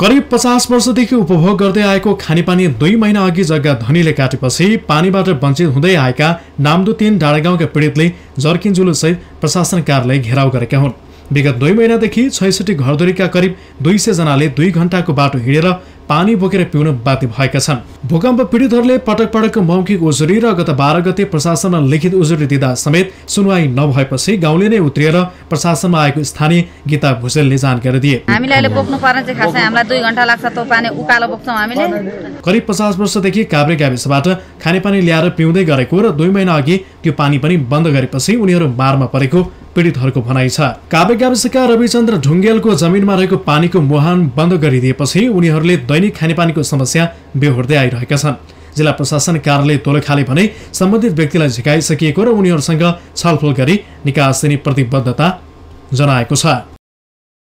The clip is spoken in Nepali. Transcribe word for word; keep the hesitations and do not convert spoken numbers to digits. करिब पचास वर्षदेखि उपभोग गर्दै आएको खानेपानी दुई महिना अघि जग्गा धनीले काटेपछि पानीबाट वञ्चित हुँदै आएका नाम्दु तीन डाँडागाउँका पीडितले जर्किन जुलुसहित प्रशासन कार्यालय घेराउ गरेका हुन्। विगत दुई महिनादेखि छैसठी घरधुरीका करिब दुई सय जनाले दुई घण्टाको बाटो हिँडेर पानी बोकेर पिउन बाध्य भएका छन्। भूकम्प पीडितहरूले पटक पटक मौखिक उजुरी र गत बाह्र गते प्रशासनमा लिखित उजुरी दिँदा समेत सुनवाई नभएपछि गाउँले नै उत्रिएर प्रशासनमा आएको स्थानीय गीता भुजेलले जानकारी दिए। हामीलाई बोक्नु पर्ने चाहिँ खासै हामीलाई दुई घण्टा लाग्छ त्यो पानी उकालो बोक्छौं हामीले। करिब पचास वर्षदेखि काभ्रे गाविसबाट खानेपानी ल्याएर पिउँदै गरेको र दुई महिना अघि त्यो पानी पनि बन्द गरेपछि उनीहरू बारमा परेको पीडितहरूको भनाइ छ। काभ्रे गाविसका रविचन्द्र ढुङ्गेलको जमिनमा रहेको पानीको मुहान बन्द गरिदिएपछि उनीहरूले दैनिक खानेपानीको समस्या बेहोर्दै आइरहेका छन्। जिल्ला प्रशासन कार्यालय दोलखाले भने सम्बन्धित व्यक्तिलाई झिकाइसकिएको र उनीहरूसँग छलफल गरी निकास दिने प्रतिबद्धता जनाएको छ।